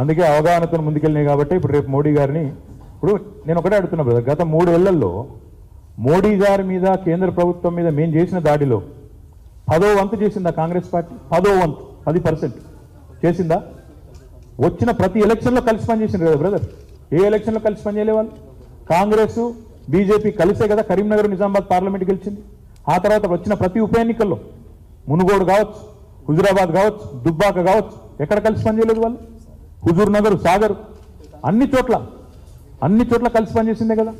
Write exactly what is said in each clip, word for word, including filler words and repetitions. అందుకే అవగాహనతో ముందుకెళ్ళినాయి కాబట్టి ఇప్పుడు రేపు మోడీ గారిని ఇప్పుడు నేను ఒకటే అడుగుతున్నా బ్రదర్, గత మూడేళ్లలో మోడీ గారి మీద కేంద్ర ప్రభుత్వం మీద మేము చేసిన దాడిలో పదో వంతు చేసిందా కాంగ్రెస్ పార్టీ? పదో వంతు పది పర్సెంట్ చేసిందా? వచ్చిన ప్రతి ఎలక్షన్లో కలిసి పనిచేసింది కదా బ్రదర్, ఏ ఎలక్షన్లో కలిసి పనిచేయలే వాళ్ళు? కాంగ్రెస్ బీజేపీ కలిసే కదా కరీంనగర్ నిజామాబాద్ పార్లమెంట్ గెలిచింది. ఆ తర్వాత వచ్చిన ప్రతి ఉప ఎన్నికల్లో మునుగోడు కావచ్చు, హుజూరాబాద్ కావచ్చు, దుబ్బాక కావచ్చు, ఎక్కడ కలిసి పనిచేయలేదు వాళ్ళు? హుజూర్ నగర్, సాగర్, అన్ని చోట్ల అన్ని చోట్ల కలిసి పనిచేసిందే కదా.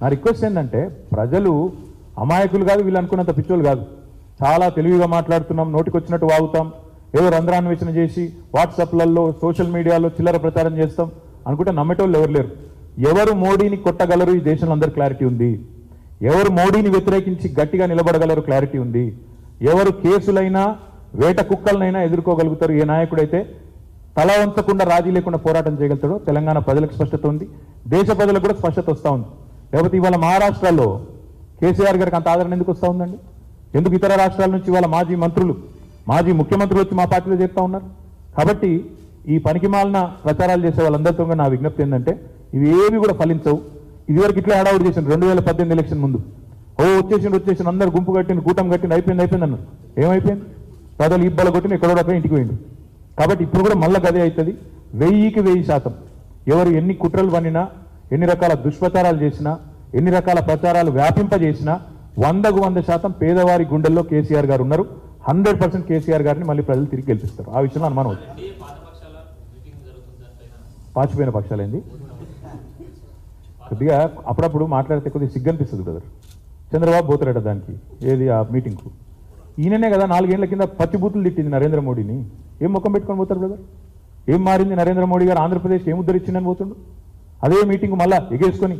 నా రిక్వెస్ట్ ఏంటంటే ప్రజలు అమాయకులు కాదు, వీళ్ళు అనుకున్నంత పిచ్చోళ్ళు కాదు. చాలా తెలివిగా మాట్లాడుతున్నాం, నోటికొచ్చినట్టు వాగుతాం, ఏదో రంధ్రాన్వేషణ చేసి వాట్సాప్లలో సోషల్ మీడియాలో చిల్లర ప్రచారం చేస్తాం అనుకుంటే నమ్మేటోళ్ళు ఎవరు లేరు. ఎవరు మోడీని కొట్టగలరు ఈ దేశంలో అందరు క్లారిటీ ఉంది. ఎవరు మోడీని వ్యతిరేకించి గట్టిగా నిలబడగలరు క్లారిటీ ఉంది. ఎవరు కేసులైనా వేట కుక్కలనైనా ఎదుర్కోగలుగుతారు ఏ నాయకుడైతే తల వంచకుండా రాజీ లేకుండా పోరాటం చేయగలుగుతాడో తెలంగాణ ప్రజలకు స్పష్టత ఉంది, దేశ ప్రజలకు కూడా స్పష్టత వస్తూ ఉంది. లేకపోతే ఇవాళ మహారాష్ట్రలో కేసీఆర్ గారికి అంత ఆదరణ ఎందుకు వస్తూ ఉందండి? ఎందుకు ఇతర రాష్ట్రాల నుంచి ఇవాళ మాజీ మంత్రులు, మాజీ ముఖ్యమంత్రులు వచ్చి మా పార్టీలో చేస్తూ ఉన్నారు? కాబట్టి ఈ పనికిమాలిన ప్రచారాలు చేసే వాళ్ళందరితో నా విజ్ఞప్తి ఏంటంటే ఇవి ఏవి కూడా ఫలించవు. ఇదివరకు ఇట్లా హడావుడి చేసింది రెండు వేల పద్దెనిమిది ఎలక్షన్ ముందు, ఓ వచ్చేసి వచ్చేసి అందరు గుంపు కట్టింది, కూటమి కట్టింది, అయిపోయింది అయిపోయింది అన్నారు. ఏమైపోయింది? ప్రజలు ఇబ్బంది కొట్టిన ఎక్కడో ఇంటికి పోయింది. కాబట్టి ఇప్పుడు కూడా మళ్ళీ గదే అవుతుంది. వెయ్యికి వెయ్యి శాతం ఎవరు ఎన్ని కుట్రలు పన్నినా, ఎన్ని రకాల దుష్ప్రచారాలు చేసినా, ఎన్ని రకాల ప్రచారాలు వ్యాపింపజేసినా వందకు వంద శాతం పేదవారి గుండెల్లో కేసీఆర్ గారు ఉన్నారు. హండ్రెడ్ పర్సెంట్ కేసీఆర్ గారిని మళ్ళీ ప్రజలు తిరిగి గెలిపిస్తారు. ఆ విషయంలో అనుమానం వచ్చింది. పాచిపోయిన పక్షాలేంది కొద్దిగా అప్పుడప్పుడు మాట్లాడితే కొద్దిగా సిగ్గు అనిపిస్తుంది బ్రదర్. చంద్రబాబు పోతారట దానికి, ఏది ఆ మీటింగ్కు. ఈయననే కదా నాలుగేళ్ల కింద పచ్చి బూతులు తిట్టింది నరేంద్ర మోడీని. ఏం ముఖం పెట్టుకొని పోతారు బ్రదర్? ఏం మారింది నరేంద్ర మోడీ గారు? ఆంధ్రప్రదేశ్ ఏం ఉద్ధరించిందని పోతుండు. అదే మీటింగ్ మళ్ళా ఎగేసుకొని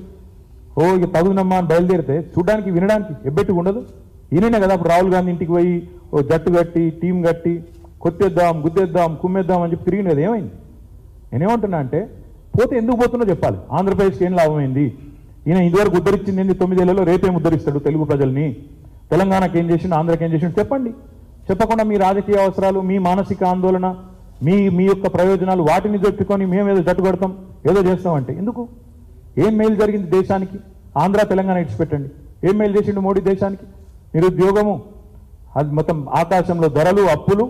ఓ ఇక తగునమ్మా అని బయలుదేరితే చూడడానికి వినడానికి ఎబ్బెట్టు ఉండదు. ఈయననే కదా అప్పుడు రాహుల్ గాంధీ ఇంటికి పోయి ఓ జట్టు కట్టి టీం కట్టి కొట్టేద్దాం, గుద్దేద్దాం, కుమ్మేద్దాం అని చెప్పి తిరిగింది కదా. ఏమైంది? నేనేమంటున్నా అంటే పోతే ఎందుకు పోతున్నా చెప్పాలి. ఆంధ్రప్రదేశ్కి ఏం లాభమైంది? ఈయన ఇదివరకు ఉద్ధరించింది ఏంది తొమ్మిదేళ్లలో? రేపేం ఉద్ధరిస్తాడు తెలుగు ప్రజల్ని? తెలంగాణకి ఏం చేసిండు, ఆంధ్రకి ఏం చేసిండు చెప్పండి. చెప్పకుండా మీ రాజకీయ అవసరాలు, మీ మానసిక ఆందోళన, మీ మీ యొక్క ప్రయోజనాలు వాటిని చెప్పుకొని మేము ఏదో జట్టు కడతాం, ఏదో చేస్తామంటే ఎందుకు? ఏం మేలు జరిగింది దేశానికి? ఆంధ్ర తెలంగాణ ఇచ్చిపెట్టండి, ఏం మేలు చేసిండు మోడీ దేశానికి? నిరుద్యోగము అది మొత్తం ఆకాశంలో, ధరలు, అప్పులు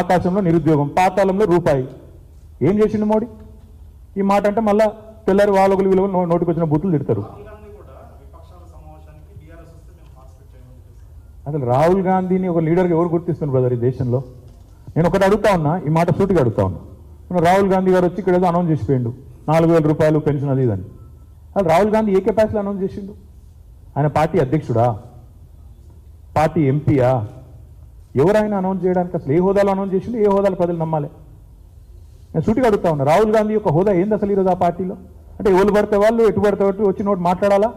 ఆకాశంలో, నిరుద్యోగం పాతాళంలో, రూపాయి. ఏం చేసిండు మోడీ? ఈ మాట అంటే మళ్ళా తెల్లారి వాళ్ళొకలు విలువ నోటికి వచ్చిన బూతులు తిడతారు. అసలు రాహుల్ గాంధీని ఒక లీడర్గా ఎవరు గుర్తిస్తున్నారు బ్రదర్ ఈ దేశంలో? నేను ఒకటి అడుగుతా ఉన్నా, ఈ మాట సూటిగా అడుగుతా ఉన్నా. రాహుల్ గాంధీ గారు వచ్చి ఇక్కడ ఏదో అనౌన్స్ చేసిపోయిండు, నాలుగు వేల రూపాయలు పెన్షన్ అది ఇదని. అసలు రాహుల్ గాంధీ ఏ కెపాసిటీలో అనౌన్స్ చేసిండు? ఆయన పార్టీ అధ్యక్షుడా, పార్టీ ఎంపీయా, ఎవరైనా అనౌన్స్ చేయడానికి అసలు ఏ హోదాలో అనౌన్స్ చేసిండు? ఏ హోదాలో ప్రజలు నమ్మాలి? నేను సూటిగా అడుగుతా ఉన్నా, రాహుల్ గాంధీ యొక్క హోదా ఏంది అసలు ఈరోజు ఆ పార్టీలో? అంటే ఎవరు పడితే వాళ్ళు, ఎటు పడితే వాళ్ళు వచ్చి నోటి మాట్లాడాలా?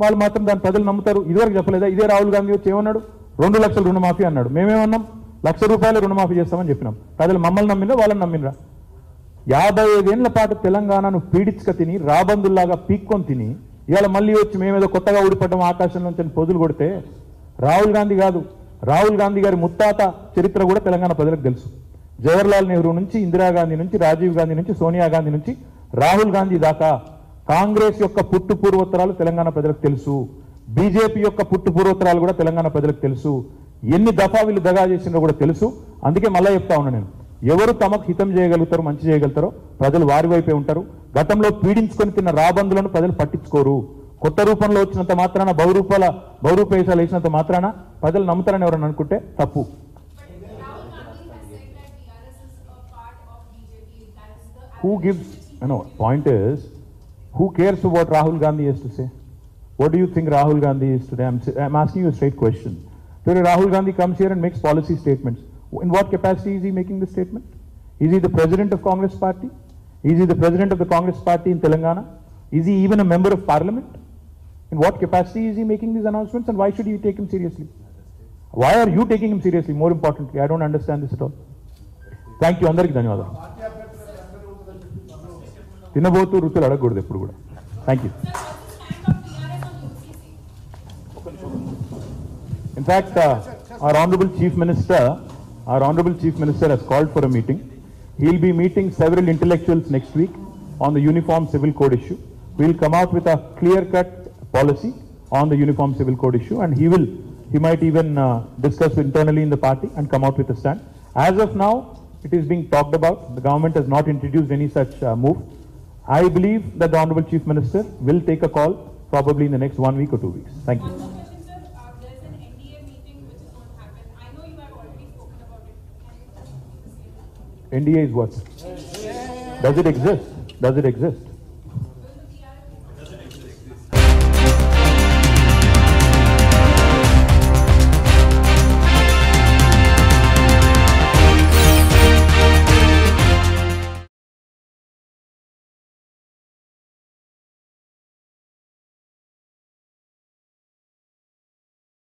వాళ్ళు మాత్రం దాన్ని ప్రజలు నమ్ముతారు. ఇదివరకు చెప్పలేదా? ఇదే రాహుల్ గాంధీ వచ్చి ఏమన్నాడు? రెండు లక్షల రుణమాఫీ అన్నాడు. మేమేమన్నాం? లక్ష రూపాయలు రుణమాఫీ చేస్తామని చెప్పినాం. ప్రజలు మమ్మల్ని నమ్మినా వాళ్ళని నమ్మినరా? యాభై ఐదేళ్ల పాటు తెలంగాణను పీడించక తిని, రాబందుల్లాగా పీక్కొని తిని, ఇవాళ మళ్ళీ వచ్చి మేమేదో కొత్తగా ఊడిపడ్డం ఆకాశంలోంచి పొదులు కొడితే రాహుల్ గాంధీ కాదు, రాహుల్ గాంధీ గారి ముత్తాత చరిత్ర కూడా తెలంగాణ ప్రజలకు తెలుసు. జవహర్లాల్ నెహ్రూ నుంచి, ఇందిరాగాంధీ నుంచి, రాజీవ్ గాంధీ నుంచి, సోనియా గాంధీ నుంచి, రాహుల్ గాంధీ దాకా కాంగ్రెస్ యొక్క పుట్టు పూర్వోత్తరాలు తెలంగాణ ప్రజలకు తెలుసు. బీజేపీ యొక్క పుట్టు పూర్వోత్తరాలు కూడా తెలంగాణ ప్రజలకు తెలుసు. ఎన్ని దఫా వీళ్ళు దగా చేసినా కూడా తెలుసు. అందుకే మళ్ళీ చెప్తా ఉన్నా నేను, ఎవరు తమకు హితం చేయగలుగుతారు, మంచి చేయగలుగుతారో ప్రజలు వారి వైపే ఉంటారు. గతంలో పీడించుకొని తిన్న రాబందులను ప్రజలు పట్టించుకోరు. కొత్త రూపంలో వచ్చినంత మాత్రాన, బహురూపాల బహురూపేశాలు వేసినంత మాత్రాన ప్రజలు నమ్ముతారని ఎవరన్నా అనుకుంటే తప్పు. Who gives no point is who cares what Rahul Gandhi has to say? What do you think Rahul Gandhi is today? I'm, I'm asking you a straight question. Today Rahul Gandhi comes here and makes policy statements. In what capacity is he making this statement? Is he the president of Congress party? Is he the president of the Congress party in Telangana? Is he even a member of parliament? In what capacity is he making these announcements, and why should you take him seriously? Why are you taking him seriously, more importantly? I don't understand this at all. Thank you. Andariki dhanyavaadalu. తినబోతూ రుతులు అడగకూడదు ఎప్పుడు కూడా. Thank you. In fact our honourable chief minister our honourable chief minister he's called for a meeting He'll be meeting several intellectuals next week on the Uniform Civil Code issue. We'll come out with a clear-cut policy on the Uniform Civil Code issue, and he will, he might even uh, discuss internally in the party and come out with a stand. As of now, it is being talked about. The government has not introduced any such uh, move. I believe that the Honorable Chief Minister will take a call probably in the next one week or two weeks. Thank you. Honorable Minister, uh, there's an N D A meeting which is going to happen. I know you have already spoken about it. N D A is what? Does it exist? Does it exist?